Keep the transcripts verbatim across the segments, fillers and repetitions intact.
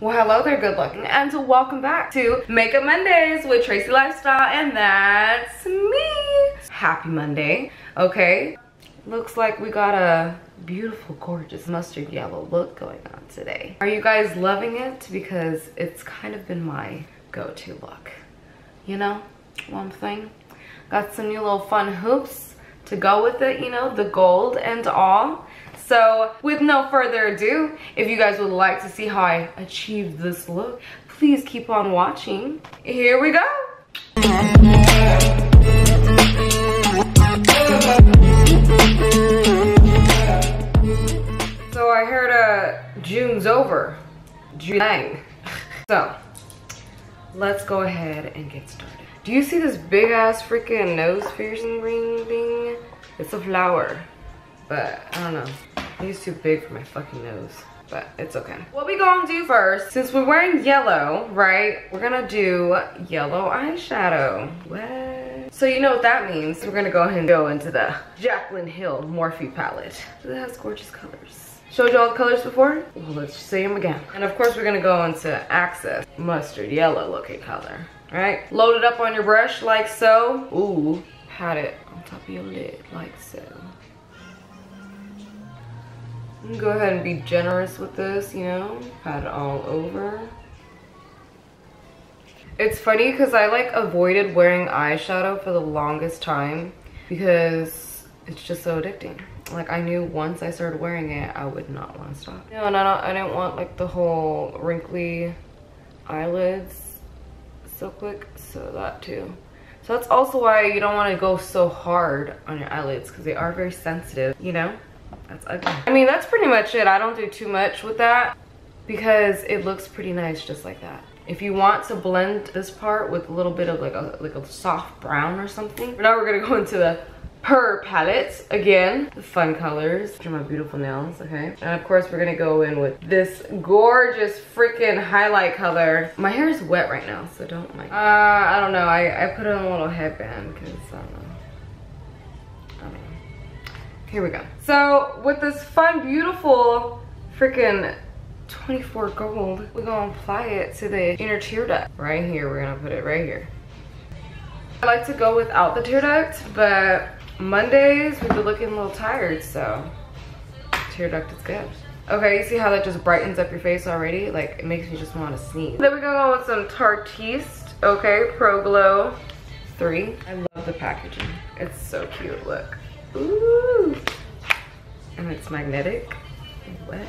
Well, hello there, good looking, and welcome back to Makeup Mondays with Tracy Lifestyle, and that's me. Happy Monday, okay? Looks like we got a beautiful, gorgeous mustard yellow look going on today. Are you guys loving it? Because it's kind of been my go-to look. You know, one thing. Got some new little fun hoops to go with it, you know, the gold and all. So with no further ado, if you guys would like to see how I achieved this look, please keep on watching. Here we go. So I heard uh, June's over. June. So let's go ahead and get started. Do you see this big ass freaking nose piercing ring thing? It's a flower, but I don't know. He's too big for my fucking nose, but it's okay. What we gonna do first, since we're wearing yellow, right? We're gonna do yellow eyeshadow. What? So you know what that means. We're gonna go ahead and go into the Jaclyn Hill Morphe palette. It has gorgeous colors. Showed you all the colors before? Well, let's see them again. And of course, we're gonna go into Access Mustard Yellow looking color, right? Load it up on your brush like so. Ooh, pat it on top of your lid like so. Go ahead and be generous with this, you know, pat it all over. It's funny because I like avoided wearing eyeshadow for the longest time because it's just so addicting. Like, I knew once I started wearing it, I would not want to stop. No, and I, don't, I didn't want like the whole wrinkly eyelids so quick, so that too. So that's also why you don't want to go so hard on your eyelids because they are very sensitive, you know? That's ugly. I mean, that's pretty much it. I don't do too much with that because it looks pretty nice just like that. If you want to blend this part with a little bit of like a like a soft brown or something. Now we're gonna go into the Purr palette again. The fun colors. These are my beautiful nails, okay? And of course we're gonna go in with this gorgeous freaking highlight color. My hair is wet right now, so don't mind. Uh, I don't know. I, I put on a little headband because I don't know. Here we go. So with this fun, beautiful, freaking twenty-four gold, we're gonna apply it to the inner tear duct. Right here, we're gonna put it right here. I like to go without the tear duct, but Mondays we've been looking a little tired, so tear duct is good. Okay, you see how that just brightens up your face already? Like, it makes me just wanna sneeze. Then we're gonna go with some Tarteist, okay, Pro Glow three. I love the packaging. It's so cute, look. Ooh, and it's magnetic. What?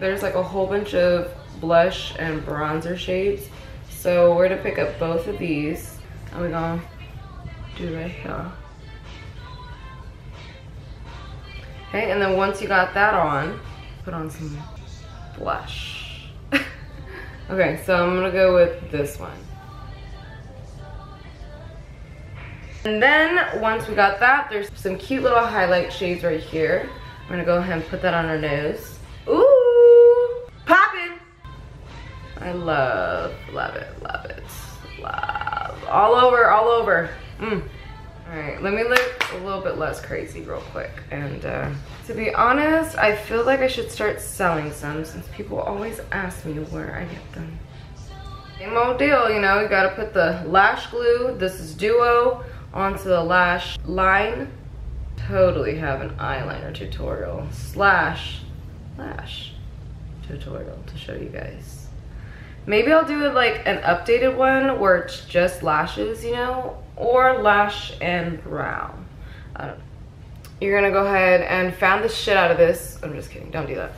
There's like a whole bunch of blush and bronzer shades, so we're gonna pick up both of these and we're gonna do right here. Okay, and then once you got that on, put on some blush. Okay, so I'm gonna go with this one. And then, once we got that, there's some cute little highlight shades right here. I'm gonna go ahead and put that on our nose. Ooh! Poppin'! I love, love it, love it, love. All over, all over. Mm. All right, let me look a little bit less crazy real quick. And uh, to be honest, I feel like I should start selling some since people always ask me where I get them. Same old deal, you know, you gotta put the lash glue. This is Duo. Onto the lash line. Totally have an eyeliner tutorial slash lash tutorial to show you guys. Maybe I'll do like an updated one where it's just lashes, you know, or lash and brow. I don't know. You're gonna go ahead and fan the shit out of this. I'm just kidding, don't do that.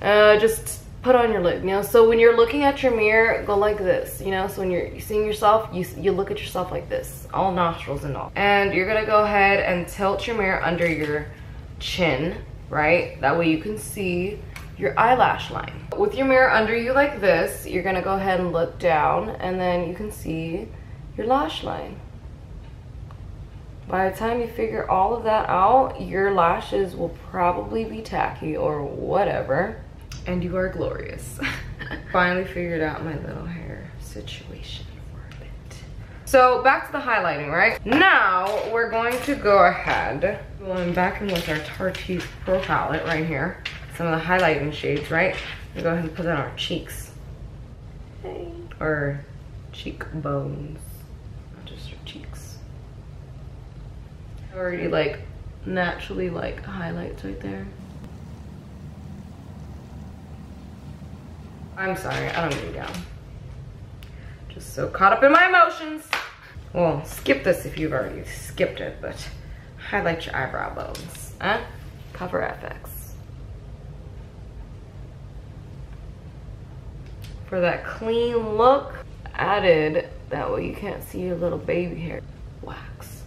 Uh, just put on your lid, you know, so when you're looking at your mirror, go like this, you know, so when you're seeing yourself, you, you look at yourself like this, all nostrils and all. And you're gonna go ahead and tilt your mirror under your chin, right? That way you can see your eyelash line. With your mirror under you like this, you're gonna go ahead and look down and then you can see your lash line. By the time you figure all of that out, your lashes will probably be tacky or whatever. And you are glorious. Finally figured out my little hair situation for a bit. So back to the highlighting, right? Now we're going to go ahead. Well, I'm back in with our Tarteist Pro palette right here. Some of the highlighting shades, right? We'll go ahead and put that on our cheeks. or cheekbones, not just her cheeks. Already like naturally like highlights right there. I'm sorry, I don't need down. Just so caught up in my emotions. Well, skip this if you've already skipped it, but highlight your eyebrow bones, huh? Cover F X. For that clean look, added, that way you can't see your little baby hair. Wax.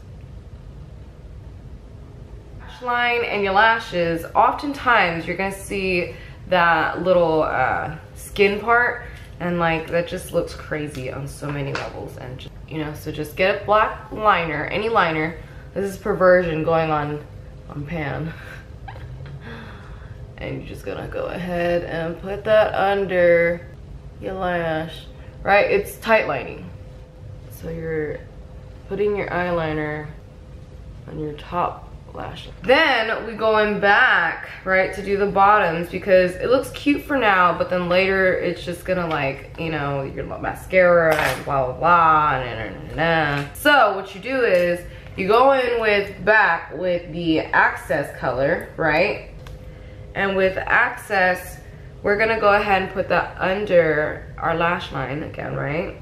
Lash line and your lashes, oftentimes you're gonna see that little uh, skin part, and like that just looks crazy on so many levels, and just, you know, so just get a black liner, any liner. This is perversion going on on pan. And you're just gonna go ahead and put that under your lash, right? It's tight lining, so you're putting your eyeliner on your top lash. Then we're going back, right, to do the bottoms, because it looks cute for now, but then later it's just gonna, like, you know, your mascara and blah blah blah, nah, nah, nah, nah. So what you do is you go in with back with the access color, right? And with access, we're gonna go ahead and put that under our lash line again, right?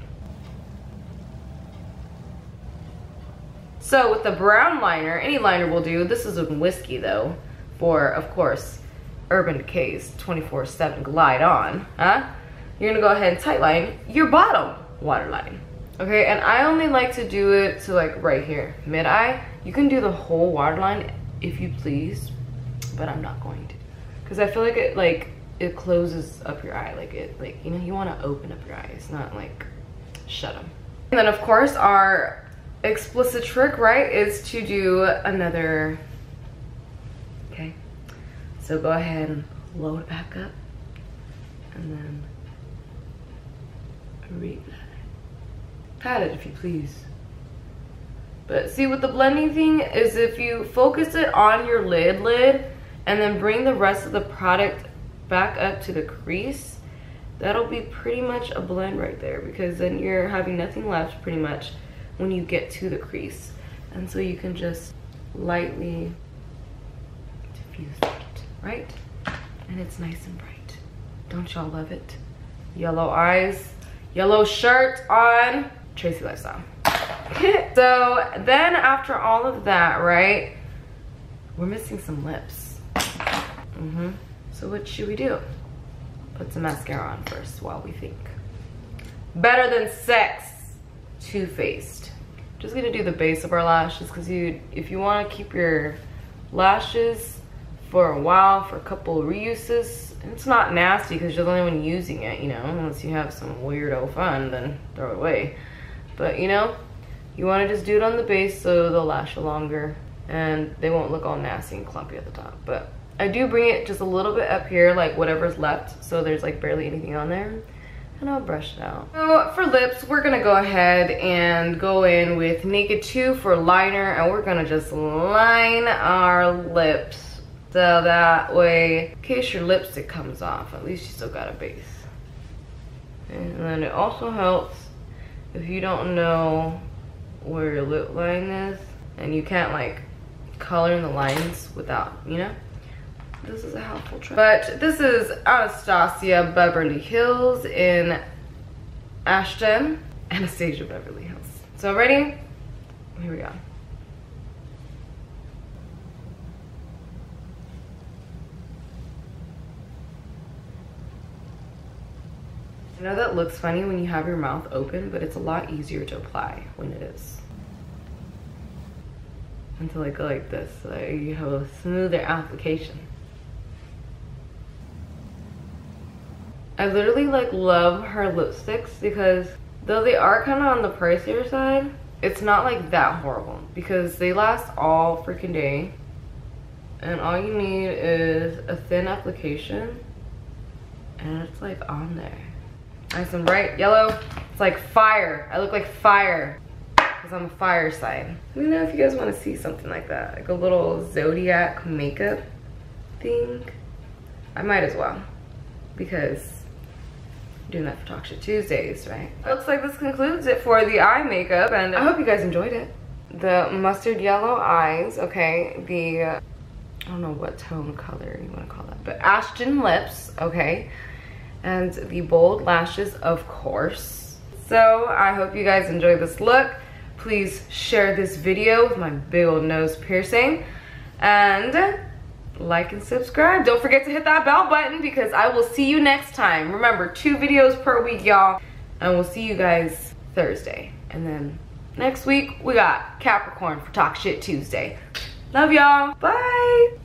So with the brown liner, any liner will do. This is a whiskey though, for, of course, Urban Decay's twenty-four seven Glide On, huh? You're gonna go ahead and tight line your bottom waterline, okay? And I only like to do it to like right here, mid-eye. You can do the whole waterline if you please, but I'm not going to. Because I feel like it, like, it closes up your eye, like it, like, you know, you want to open up your eyes, not like shut them. And then of course our explicit trick, right, is to do another, okay, so go ahead and load it back up and then re-blend it. Pat it if you please. But see, with the blending thing is if you focus it on your lid lid and then bring the rest of the product back up to the crease, that'll be pretty much a blend right there, because then you're having nothing left pretty much when you get to the crease, and so you can just lightly diffuse it, right? And it's nice and bright. Don't y'all love it? Yellow eyes, yellow shirt on, Tracy Lifestyle. So then after all of that, right, we're missing some lips. Mm-hmm. So what should we do? Put some mascara on first while we think. Better Than Sex, Too Faced. Just gonna do the base of our lashes, because you, if you want to keep your lashes for a while, for a couple reuses, it's not nasty because you're the only one using it, you know, unless you have some weirdo fun, then throw it away. But you know, you want to just do it on the base so they'll last you longer and they won't look all nasty and clumpy at the top. But I do bring it just a little bit up here, like whatever's left, so there's like barely anything on there, and I'll brush it out. So for lips, we're gonna go ahead and go in with Naked two for liner, and we're gonna just line our lips, so that way, in case your lipstick comes off, at least you still got a base. And then it also helps if you don't know where your lip line is, and you can't like color in the lines without, you know? This is a helpful trick. But this is Anastasia Beverly Hills in Ashton. Anastasia Beverly Hills. So ready? Here we go. I know that looks funny when you have your mouth open, but it's a lot easier to apply when it is. Until I go like this, so you have a smoother application. I literally like love her lipsticks, because though they are kind of on the pricier side, it's not like that horrible, because they last all freaking day, and all you need is a thin application and it's like on there. Nice and bright yellow. It's like fire. I look like fire because I'm a fire sign. Let me know if you guys want to see something like that, like a little zodiac makeup thing. I might as well, because doing that for Talk Shit Tuesdays, right? It looks like this concludes it for the eye makeup, and I hope you guys enjoyed it. The mustard yellow eyes, okay, the, uh, I don't know what tone color you want to call that, but Ashton lips, okay, and the bold lashes, of course. So I hope you guys enjoyed this look. Please share this video with my big old nose piercing, and like and subscribe. Don't forget to hit that bell button, because I will see you next time. Remember, two videos per week, y'all, and we'll see you guys Thursday. And then next week, we got Capricorn for Talk Shit Tuesday. Love y'all. Bye.